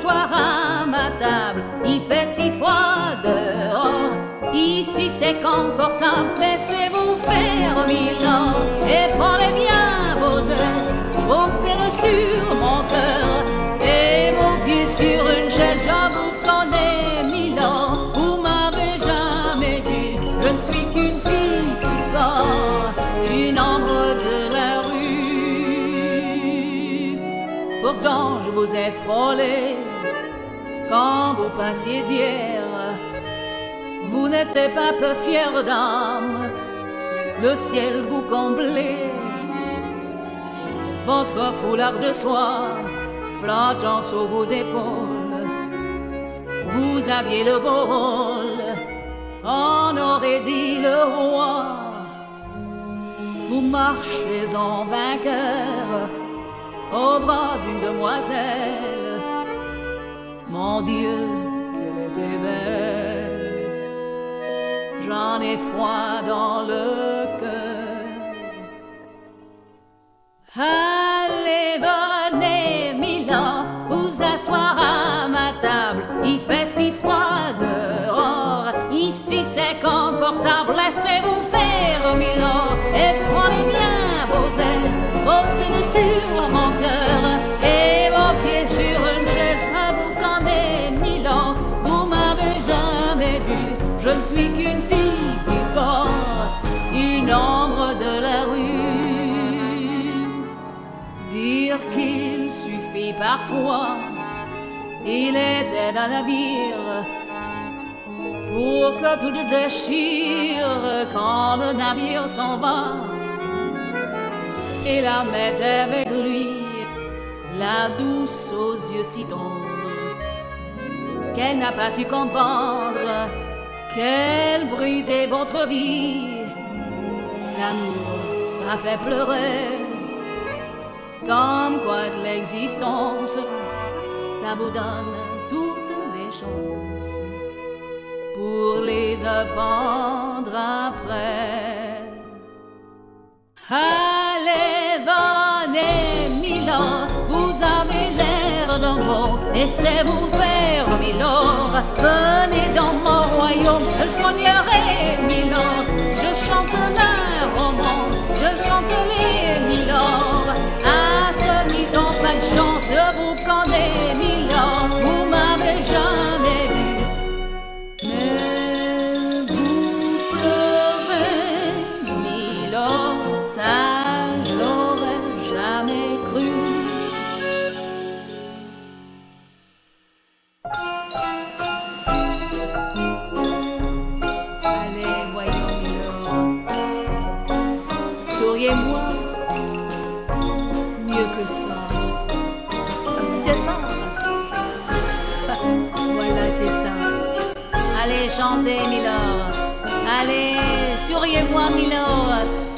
Soir à ma table, il fait si froid dehors. Ici c'est confortable, laissez-vous faire Milord. Et prenez bien vos aises, vos pelles sur mon cœur et vos pieds sur une chaise. Je vous connais Milord, vous m'avez jamais vu. Je ne suis qu'une fille qui porte une ombre de la rue. Pourtant je vous ai frôlé quand vous passiez hier, vous n'étiez pas peu fière d'âme, le ciel vous comblait. Votre foulard de soie flottant sur vos épaules, vous aviez le beau rôle, on aurait dit le roi. Vous marchez en vainqueur au bras d'une demoiselle. Mon Dieu, qu'elle était belle, j'en ai froid dans le cœur. Allez, venez, Milord, vous asseoir à ma table, il fait si froid dehors, ici c'est confortable, laissez-vous faire, Milord, et prenez bien vos aises, vos pieds sur mon cœur, et vos pieds sur une chaise. Je ne suis qu'une fille qui porte une ombre de la rue. Dire qu'il suffit parfois, il était un navire, pour que tout déchire quand le navire s'en va. Et la mettait avec lui, la douce aux yeux si tendres, qu'elle n'a pas su comprendre. Qu'elle brisait votre vie, l'amour, ça fait pleurer, comme quoi de l'existence, ça vous donne toutes les chances pour les apprendre après. Allez, venez, Milord, vous avez l'air d'un bon, laissez-vous faire, Milord, venez dans mon royaume, je soignerai, Milord, je chante la romance, je chante les Milord, à ceux qui n'ont pas de chance, je vous connais, Milord, vous m'avez jamais vu, mais vous pleurez, Milord, ça j'aurais jamais cru. Souriez-moi, mieux que ça, un petit effort. Voilà, c'est ça. Allez, chantez, Milord. Allez, souriez-moi, Milord.